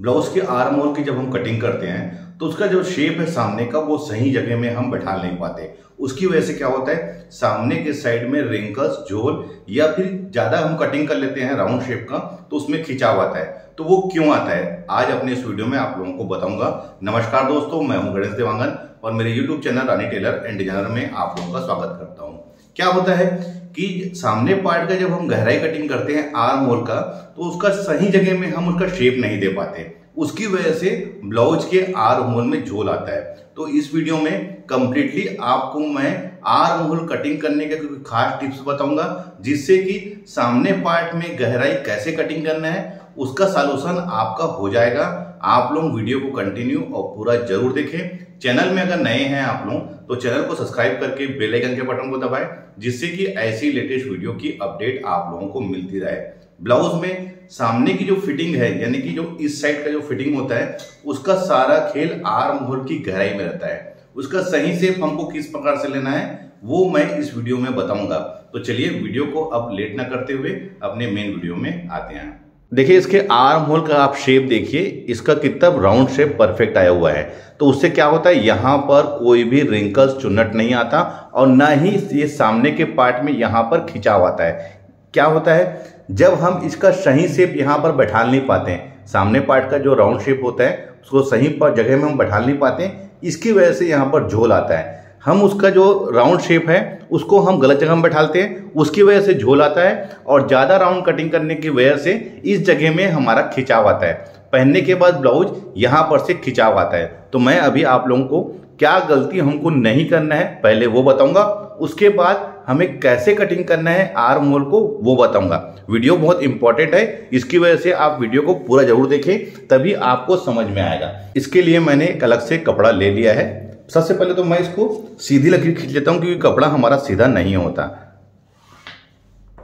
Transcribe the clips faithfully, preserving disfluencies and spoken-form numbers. Blouse के arm hole की जब हम कटिंग करते हैं तो उसका जो शेप है सामने का वो सही जगह में हम बैठा नहीं पाते। उसकी वजह से क्या होता है, सामने के साइड में रिंकल्स, झोल या फिर ज़्यादा हम कटिंग कर लेते हैं राउंड शेप का तो उसमें खिंचाव आता है। तो वो क्यों आता है, आज अपने इस वीडियो में आप लोगों को बताऊंगा। नमस्कार दोस्तों, मैं हूँ गणेश देवांगन और मेरे YouTube channel Rani tailor and designer में आप लोगों का स्वागत करता हूँ। क्या होता है कि सामने पार्ट का जब हम गहराई कटिंग करते हैं आर्म होल का, तो उसका सही जगह में हम उसका शेप नहीं दे पाते। उसकी वजह से ब्लाउज के आर्म होल में झोल आता है। तो इस वीडियो में कंप्लीटली आपको मैं आर्म होल कटिंग करने के कुछ खास टिप्स बताऊंगा, जिससे कि सामने पार्ट में गहराई कैसे कटिंग करना है उसका सॉल्यूशन आपका हो जाएगा। आप लोग वीडियो को कंटिन्यू और पूरा जरूर देखें। चैनल में अगर नए हैं आप लोग तो चैनल को सब्सक्राइब करके बेल आइकन के बटन को दबाएं, जिससे कि ऐसी लेटेस्ट वीडियो की अपडेट आप लोगों को मिलती रहे। ब्लाउज में सामने की जो फिटिंग है, यानी कि जो इस साइड का जो फिटिंग होता है, उसका सारा खेल आर्म होल की गहराई में रहता है। उसका सही शेप हमको किस प्रकार से लेना है वो मैं इस वीडियो में बताऊंगा। तो चलिए वीडियो को अब लेट ना करते हुए अपने मेन वीडियो में आते हैं। देखिए इसके आर्म होल का आप शेप देखिए, इसका कितना राउंड शेप परफेक्ट आया हुआ है। तो उससे क्या होता है, यहाँ पर कोई भी रिंकल्स, चुन्नट नहीं आता और ना ही ये सामने के पार्ट में यहाँ पर खिंचाव आता है। क्या होता है, जब हम इसका सही शेप यहाँ पर बैठा नहीं पाते हैं, सामने पार्ट का जो राउंड शेप होता है उसको सही पर जगह में हम बैठा नहीं पाते, इसकी वजह से यहाँ पर झोल आता है। हम उसका जो राउंड शेप है उसको हम गलत जगह में बैठाते हैं, उसकी वजह से झोल आता है। और ज़्यादा राउंड कटिंग करने की वजह से इस जगह में हमारा खिंचाव आता है। पहनने के बाद ब्लाउज यहाँ पर से खिंचाव आता है। तो मैं अभी आप लोगों को क्या गलती हमको नहीं करना है पहले वो बताऊंगा, उसके बाद हमें कैसे कटिंग करना है आर्म होल को वो बताऊंगा। वीडियो बहुत इंपॉर्टेंट है, इसकी वजह से आप वीडियो को पूरा जरूर देखें, तभी आपको समझ में आएगा। इसके लिए मैंने एक अलग से कपड़ा ले लिया है। सबसे पहले तो मैं इसको सीधी लकीर खींच लेता हूं, क्योंकि कपड़ा हमारा सीधा नहीं होता।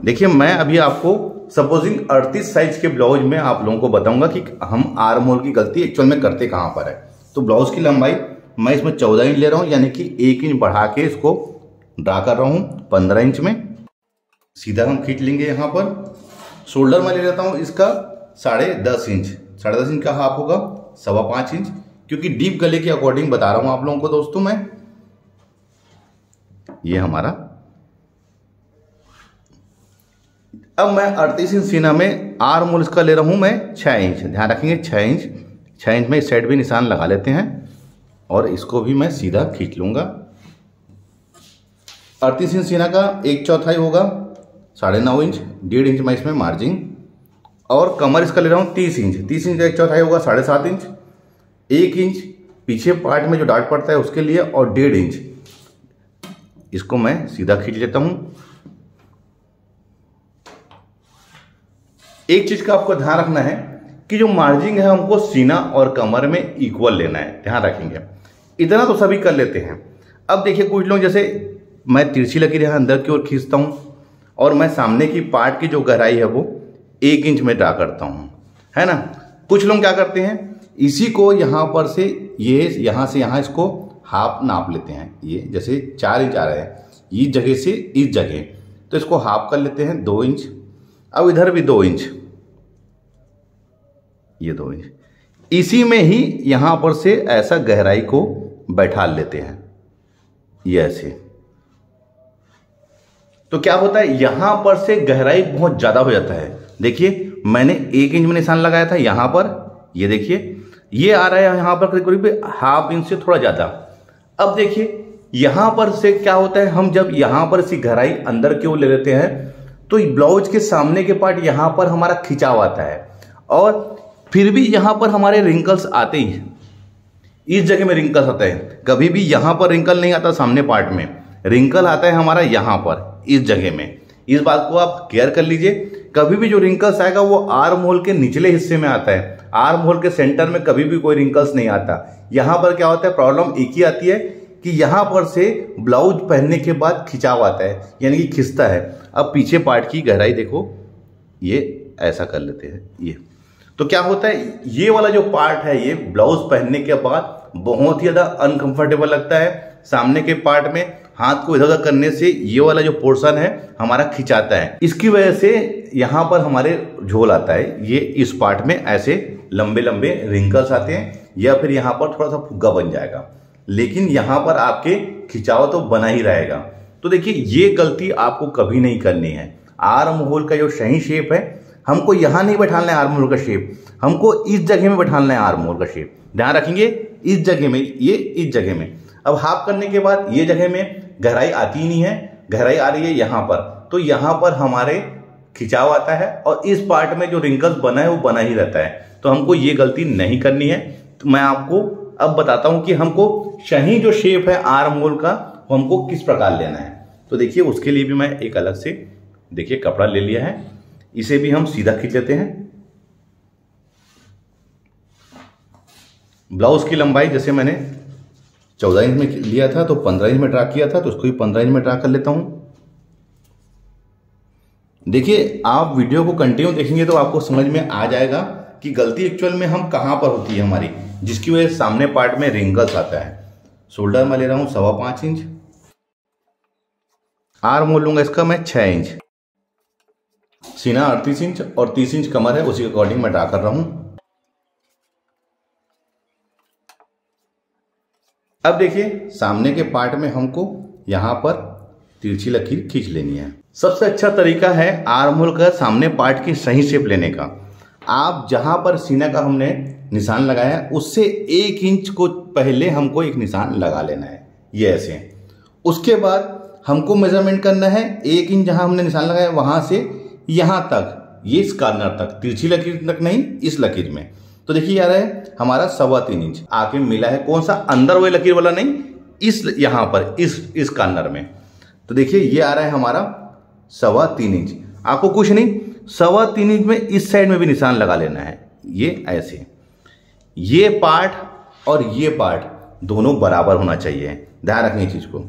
देखिए मैं अभी आपको सपोजिंग अड़तीस साइज के ब्लाउज में आप लोगों को बताऊंगा कि हम आर्म होल की गलती एक्चुअल में करते कहां पर है। तो ब्लाउज की लंबाई मैं इसमें चौदह इंच ले रहा हूं, यानी कि एक इंच बढ़ा के इसको ड्रा कर रहा हूं पंद्रह इंच में। सीधा हम खींच लेंगे यहाँ पर। शोल्डर में ले लेता हूँ इसका साढ़े दस इंच, साढ़े दस इंच का हाफ होगा सवा पाँच इंच, क्योंकि डीप गले के अकॉर्डिंग बता रहा हूं आप लोगों को दोस्तों मैं। ये हमारा अब मैं अड़तीस इंच सीना में आर्म होल इसका ले रहा हूं मैं छह इंच। ध्यान रखेंगे छह इंच, छह इंच में इस साइड भी निशान लगा लेते हैं और इसको भी मैं सीधा खींच लूंगा। अड़तीस इंच सीना का एक चौथाई होगा साढ़े नौ इंच, डेढ़ इंच मैं इसमें मार्जिन। और कमर इसका ले रहा हूं तीस इंच, तीस इंच का एक चौथाई होगा साढ़े सात इंच, एक इंच पीछे पार्ट में जो डार्ट पड़ता है उसके लिए, और डेढ़ इंच इसको मैं सीधा खींच लेता हूँ। एक चीज का आपको ध्यान रखना है कि जो मार्जिन है हमको सीना और कमर में इक्वल लेना है, ध्यान रखेंगे। इतना तो सभी कर लेते हैं। अब देखिए कुछ लोग, जैसे मैं तिरछी लकीर यहाँ अंदर की ओर खींचता हूँ और मैं सामने की पार्ट की जो गहराई है वो एक इंच में ड्रा करता हूँ, है ना। कुछ लोग क्या करते हैं, इसी को यहाँ पर से ये यह, यहाँ से यहाँ इसको हाफ नाप लेते हैं। ये जैसे चार इंच आ रहा है इस जगह से इस जगह, तो इसको हाफ कर लेते हैं दो इंच। अब इधर भी दो इंच, ये दो इंच, इसी में ही यहाँ पर से ऐसा गहराई को बैठा लेते हैं, ये ऐसे। तो क्या होता है, यहाँ पर से गहराई बहुत ज़्यादा हो जाता है। देखिए मैंने एक इंच में निशान लगाया था यहाँ पर, ये देखिए ये आ रहा है यहाँ पर करीब करीब हाफ इंच से थोड़ा ज़्यादा। अब देखिए यहाँ पर से क्या होता है, हम जब यहाँ पर इसकी गहराई अंदर की ओर ले लेते हैं तो ब्लाउज के सामने के पार्ट यहाँ पर हमारा खिंचाव आता है और फिर भी यहाँ पर हमारे रिंकल्स आते ही हैं। इस जगह में रिंकल्स आता है, कभी भी यहाँ पर रिंकल नहीं आता। सामने पार्ट में रिंकल आता है हमारा यहाँ पर इस जगह में। इस बात को आप केयर कर लीजिए। कभी भी जो रिंकल्स आएगा वो आर्म होल के निचले हिस्से में आता है, आर्म होल के सेंटर में कभी भी कोई रिंकल्स नहीं आता। यहाँ पर क्या होता है, प्रॉब्लम एक ही आती है कि यहाँ पर से ब्लाउज पहनने के बाद खिंचाव आता है, यानी कि खिंचता है। अब पीछे पार्ट की गहराई देखो, ये ऐसा कर लेते हैं ये। तो क्या होता है, ये वाला जो पार्ट है ये ब्लाउज पहनने के बाद बहुत ही ज़्यादा अनकम्फर्टेबल लगता है। सामने के पार्ट में हाथ को इधर उधर करने से ये वाला जो पोर्शन है हमारा खिंचाता है, इसकी वजह से यहाँ पर हमारे झोल आता है। ये इस पार्ट में ऐसे लंबे लंबे रिंकल्स आते हैं या फिर यहाँ पर थोड़ा सा फुग्गा बन जाएगा, लेकिन यहाँ पर आपके खिंचाव तो बना ही रहेगा। तो देखिए ये गलती आपको कभी नहीं करनी है। आर्म होल का जो सही शेप है, हमको यहाँ नहीं बैठाना है आर्म होल का शेप, हमको इस जगह में बैठाना है आर्म होल का शेप। ध्यान रखेंगे इस जगह में, ये इस जगह में। अब हाफ करने के बाद ये जगह में गहराई आती ही नहीं है, गहराई आ रही है यहाँ पर, तो यहाँ पर हमारे खिंचाव आता है और इस पार्ट में जो रिंकल्स बना है वो बना ही रहता है। तो हमको ये गलती नहीं करनी है। तो मैं आपको अब बताता हूँ कि हमको सही जो शेप है आर्म होल का वो हमको किस प्रकार लेना है। तो देखिए उसके लिए भी मैं एक अलग से देखिए कपड़ा ले लिया है, इसे भी हम सीधा खींच लेते हैं। ब्लाउज की लंबाई जैसे मैंने चौदह इंच में लिया था तो पंद्रह इंच में ड्रा किया था, तो उसको भी पंद्रह इंच में ड्रा कर लेता हूं। देखिए आप वीडियो को कंटिन्यू देखेंगे तो आपको समझ में आ जाएगा कि गलती एक्चुअल में हम कहां पर होती है हमारी, जिसकी वजह से सामने पार्ट में रिंकल्स आता है। शोल्डर में ले रहा हूं सवा पांच इंच, आर्म होल लूंगा इसका मैं छह इंच, सीना अड़तीस इंच और तीस इंच कमर है, उसी के अकॉर्डिंग मैं ड्रा कर रहा हूं। अब देखिए सामने के पार्ट में हमको यहां पर तिरछी लकीर खींच लेनी है। सबसे अच्छा तरीका है आर्म होल का सामने पार्ट की सही शेप लेने का। आप जहां पर सीना का हमने निशान लगाया है उससे एक इंच को पहले हमको एक निशान लगा लेना है, ये ऐसे। उसके बाद हमको मेजरमेंट करना है, एक इंच जहां हमने निशान लगाया वहां से यहाँ तक, ये इस कार्नर तक, तिरछी लकीर तक नहीं, इस लकीर में। तो देखिए यार है हमारा सवा तीन इंच आके मिला है, कौन सा अंदर वाली लकीर वाला नहीं, इस यहाँ पर इस इस कार्नर में। तो देखिए ये आ रहा है हमारा सवा तीन इंच। आपको कुछ नहीं, सवा तीन इंच में इस साइड में भी निशान लगा लेना है, ये ऐसे। ये पार्ट और ये पार्ट दोनों बराबर होना चाहिए, ध्यान रखनी चीज़ को।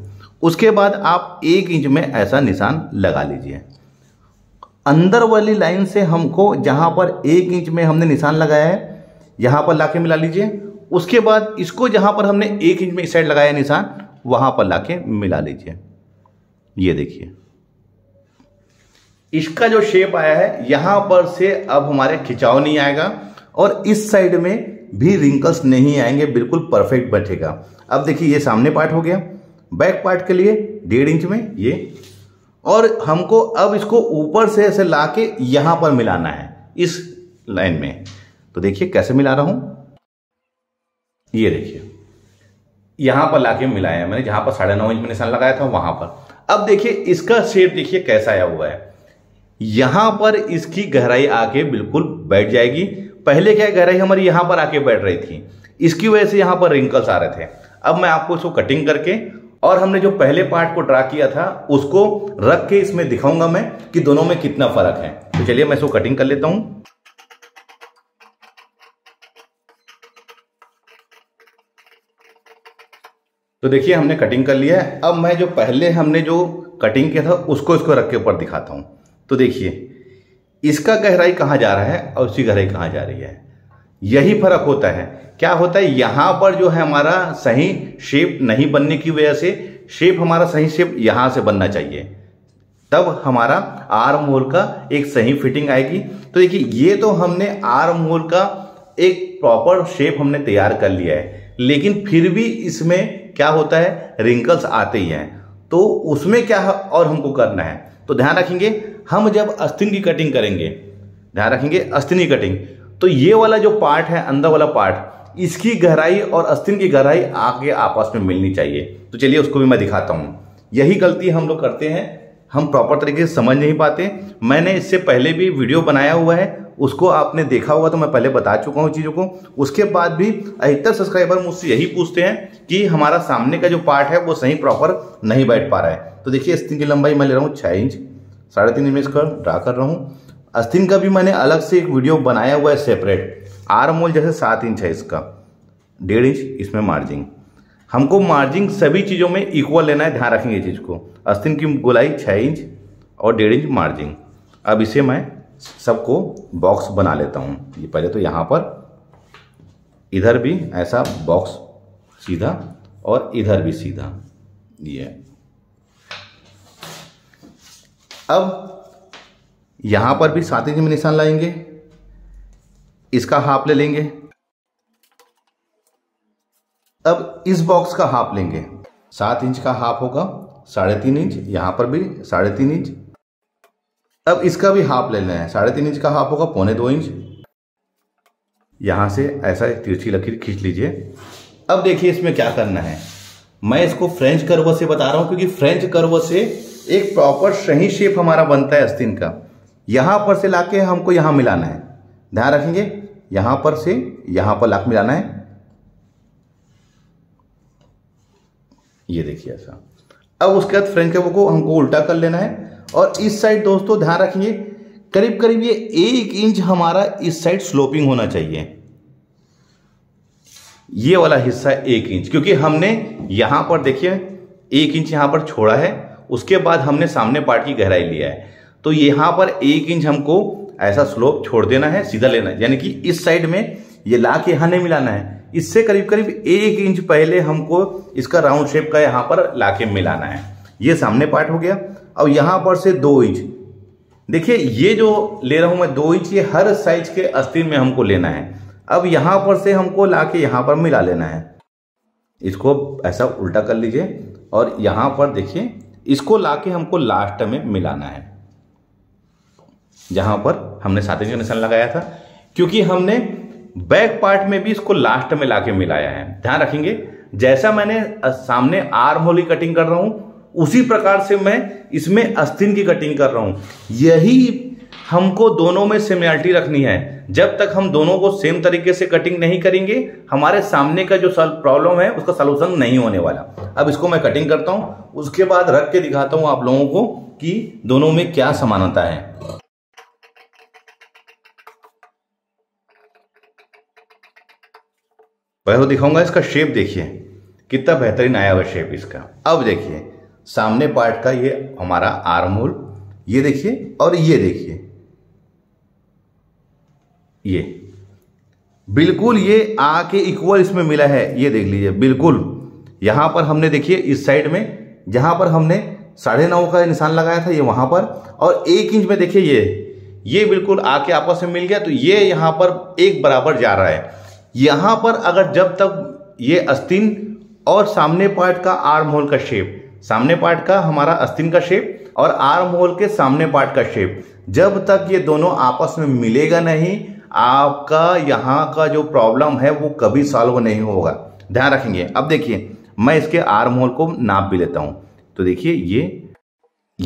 उसके बाद आप एक इंच में ऐसा निशान लगा लीजिए। अंदर वाली लाइन से हमको जहां पर एक इंच में हमने निशान लगाया है यहां पर लाके मिला लीजिए। उसके बाद इसको जहां पर हमने एक इंच में इस साइड लगाया निशान वहां पर लाके मिला लीजिए। ये देखिए इसका जो शेप आया है यहां पर से अब हमारे खिंचाव नहीं आएगा और इस साइड में भी रिंकल्स नहीं आएंगे, बिल्कुल परफेक्ट बैठेगा। अब देखिए ये सामने पार्ट हो गया। बैक पार्ट के लिए डेढ़ इंच में ये, और हमको अब इसको ऊपर से ऐसे लाके यहां पर मिलाना है इस लाइन में। तो देखिए कैसे मिला रहा हूं, ये देखिए यहां पर लाके मिलाया मैंने, जहां पर साढ़े नौ इंच में निशान लगाया था वहां पर। अब देखिए इसका शेप देखिए कैसा आया हुआ है, यहां पर इसकी गहराई आके बिल्कुल बैठ जाएगी। पहले क्या गहराई हमारी यहां पर आके बैठ रही थी, इसकी वजह से यहां पर रिंकल्स आ रहे थे। अब मैं आपको इसको कटिंग करके और हमने जो पहले पार्ट को ड्रा किया था उसको रख के इसमें दिखाऊंगा मैं कि दोनों में कितना फर्क है। तो चलिए मैं इसको कटिंग कर लेता हूं। तो देखिए हमने कटिंग कर लिया है। अब मैं जो पहले हमने जो कटिंग किया था उसको इसको रख के ऊपर दिखाता हूं। तो देखिए इसका गहराई कहां जा रहा है और उसकी गहराई कहां जा रही है, यही फर्क होता है। क्या होता है यहाँ पर जो है हमारा सही शेप नहीं बनने की वजह से, शेप हमारा सही शेप यहाँ से बनना चाहिए, तब हमारा आर्म होल का एक सही फिटिंग आएगी। तो देखिए ये तो हमने आर्म होल का एक प्रॉपर शेप हमने तैयार कर लिया है, लेकिन फिर भी इसमें क्या होता है रिंकल्स आते ही हैं। तो उसमें क्या और हमको करना है, तो ध्यान रखेंगे हम जब आस्तीन की कटिंग करेंगे, ध्यान रखेंगे आस्तीन की कटिंग, तो ये वाला जो पार्ट है अंदर वाला पार्ट, इसकी गहराई और आस्तीन की गहराई आगे आपस में मिलनी चाहिए। तो चलिए उसको भी मैं दिखाता हूं। यही गलती हम लोग करते हैं, हम प्रॉपर तरीके से समझ नहीं पाते। मैंने इससे पहले भी वीडियो बनाया हुआ है, उसको आपने देखा होगा, तो मैं पहले बता चुका हूं चीज़ों को। उसके बाद भी अधिकतर सब्सक्राइबर मुझसे यही पूछते हैं कि हमारा सामने का जो पार्ट है वो सही प्रॉपर नहीं बैठ पा रहा है। तो देखिए आस्तीन की लंबाई मैं ले रहा हूँ छः इंच, साढ़े तीन इंच में इसका ड्रा कर रहा हूँ। आस्तीन का भी मैंने अलग से एक वीडियो बनाया हुआ है सेपरेट। आर्म होल जैसे सात इंच है इसका, डेढ़ इंच इसमें मार्जिंग, हमको मार्जिंग सभी चीज़ों में इक्वल लेना है, ध्यान रखेंगे चीज़ को। आस्तीन की गोलाई छः इंच और डेढ़ इंच मार्जिंग। अब इसे मैं सबको बॉक्स बना लेता हूँ। ये पहले तो यहाँ पर इधर भी ऐसा बॉक्स सीधा और इधर भी सीधा, ये अब यहाँ पर भी सात इंच में निशान लाएंगे, इसका हाफ ले लेंगे, अब इस बॉक्स का हाफ लेंगे, सात इंच का हाफ होगा साढ़े तीन इंच, यहाँ पर भी साढ़े तीन इंच, अब इसका भी हाफ ले लेना है, साढ़े तीन इंच का हाफ होगा पौने दो इंच। यहाँ से ऐसा तिरछी लकीर खींच लीजिए। अब देखिए इसमें क्या करना है, मैं इसको फ्रेंच कर्व से बता रहा हूँ क्योंकि फ्रेंच कर्व से एक प्रॉपर सही शेप हमारा बनता है आस्तीन का। यहाँ पर से लाके हमको यहाँ मिलाना है, ध्यान रखेंगे, यहाँ पर से यहाँ पर लाके मिलाना है। ये देखिए ऐसा। अब उसके बाद फ्रेंच कर्व को हमको उल्टा कर लेना है और इस साइड दोस्तों ध्यान रखेंगे करीब करीब ये एक इंच हमारा इस साइड स्लोपिंग होना चाहिए, ये वाला हिस्सा एक इंच, क्योंकि हमने यहाँ पर देखिए एक इंच यहाँ पर छोड़ा है, उसके बाद हमने सामने पार्ट की गहराई लिया है, तो यहाँ पर एक इंच हमको ऐसा स्लोप छोड़ देना है, सीधा लेना है, यानी कि इस साइड में ये ला के यहाँ नहीं मिलाना है, इससे करीब करीब एक इंच पहले हमको इसका राउंड शेप का यहाँ पर ला के मिलाना है। ये सामने पार्ट हो गया। अब यहाँ पर से दो इंच, देखिए ये जो ले रहा हूँ मैं दो इंच, ये हर साइज के आस्तीन में हमको लेना है। अब यहाँ पर से हमको ला के यहाँ पर मिला लेना है, इसको ऐसा उल्टा कर लीजिए और यहाँ पर देखिए इसको ला के हमको लास्ट में मिलाना है, जहाँ पर हमने सात इंच का निशान लगाया था, क्योंकि हमने बैक पार्ट में भी इसको लास्ट में लाके मिलाया है। ध्यान रखेंगे जैसा मैंने सामने आर्म होल की कटिंग कर रहा हूं, उसी प्रकार से मैं इसमें आस्तीन की कटिंग कर रहा हूं। यही हमको दोनों में सिमिलरिटी रखनी है, जब तक हम दोनों को सेम तरीके से कटिंग नहीं करेंगे हमारे सामने का जो प्रॉब्लम है उसका सलूशन नहीं होने वाला। अब इसको मैं कटिंग करता हूं, उसके बाद रख के दिखाता हूं आप लोगों को कि दोनों में क्या समानता है। वह दिखाऊंगा, इसका शेप देखिए कितना बेहतरीन आया हुआ शेप इसका। अब देखिए सामने पार्ट का ये हमारा आर्म होल, ये देखिए और ये देखिए, ये बिल्कुल ये आके इक्वल इसमें मिला है, ये देख लीजिए बिल्कुल। यहां पर हमने देखिए इस साइड में जहां पर हमने साढ़े नौ का निशान लगाया था ये वहां पर, और एक इंच में देखिए ये ये बिल्कुल आके आपस में मिल गया, तो ये यहां पर एक बराबर जा रहा है। यहाँ पर अगर जब तक ये आस्तीन और सामने पार्ट का आर्म होल का शेप, सामने पार्ट का हमारा आस्तीन का शेप और आर्म होल के सामने पार्ट का शेप, जब तक ये दोनों आपस में मिलेगा नहीं, आपका यहाँ का जो प्रॉब्लम है वो कभी सॉल्व नहीं होगा, ध्यान रखेंगे। अब देखिए मैं इसके आर्म होल को नाप भी लेता हूँ, तो देखिए ये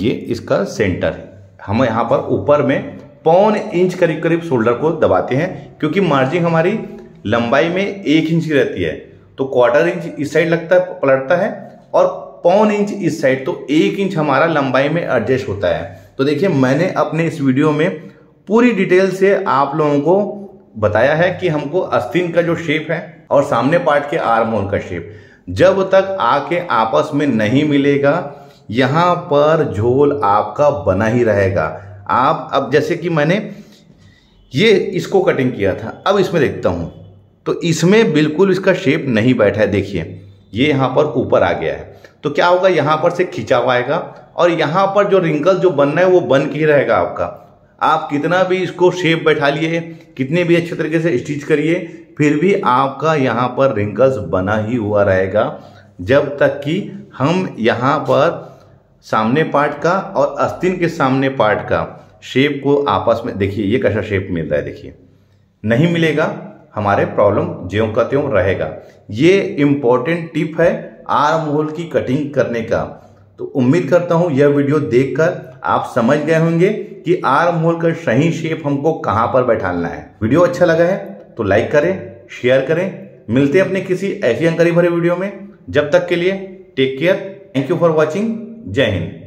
ये इसका सेंटर है, हम यहाँ पर ऊपर में पौन इंच करीब करीब शोल्डर को दबाते हैं, क्योंकि मार्जिन हमारी लंबाई में एक इंच की रहती है, तो क्वार्टर इंच इस साइड लगता है पलटता है और पौन इंच इस साइड, तो एक इंच हमारा लंबाई में एडजस्ट होता है। तो देखिए मैंने अपने इस वीडियो में पूरी डिटेल से आप लोगों को बताया है कि हमको आस्तीन का जो शेप है और सामने पार्ट के आर्म होल का शेप जब तक आके आपस में नहीं मिलेगा, यहाँ पर झोल आपका बना ही रहेगा। आप अब जैसे कि मैंने ये इसको कटिंग किया था, अब इसमें देखता हूँ, तो इसमें बिल्कुल इसका शेप नहीं बैठा है, देखिए ये यहाँ पर ऊपर आ गया है, तो क्या होगा यहाँ पर से खिंचा हुआ आएगा और यहाँ पर जो रिंकल जो बनना है वो बन के ही रहेगा आपका। आप कितना भी इसको शेप बैठा लिए, कितने भी अच्छे तरीके से स्टिच करिए, फिर भी आपका यहाँ पर रिंकल्स बना ही हुआ रहेगा, जब तक कि हम यहाँ पर सामने पार्ट का और आस्तीन के सामने पार्ट का शेप को आपस में, देखिए ये कैसा शेप मिल रहा है, देखिए नहीं मिलेगा, हमारे प्रॉब्लम ज्यों का त्यों रहेगा। ये इम्पोर्टेंट टिप है आर्म होल की कटिंग करने का। तो उम्मीद करता हूँ यह वीडियो देखकर आप समझ गए होंगे कि आर्म होल का सही शेप हमको कहाँ पर बैठाना है। वीडियो अच्छा लगा है तो लाइक करें, शेयर करें, मिलते हैं अपने किसी ऐसी जानकारी भरे वीडियो में, जब तक के लिए take care, thank you for watching, जय हिंद।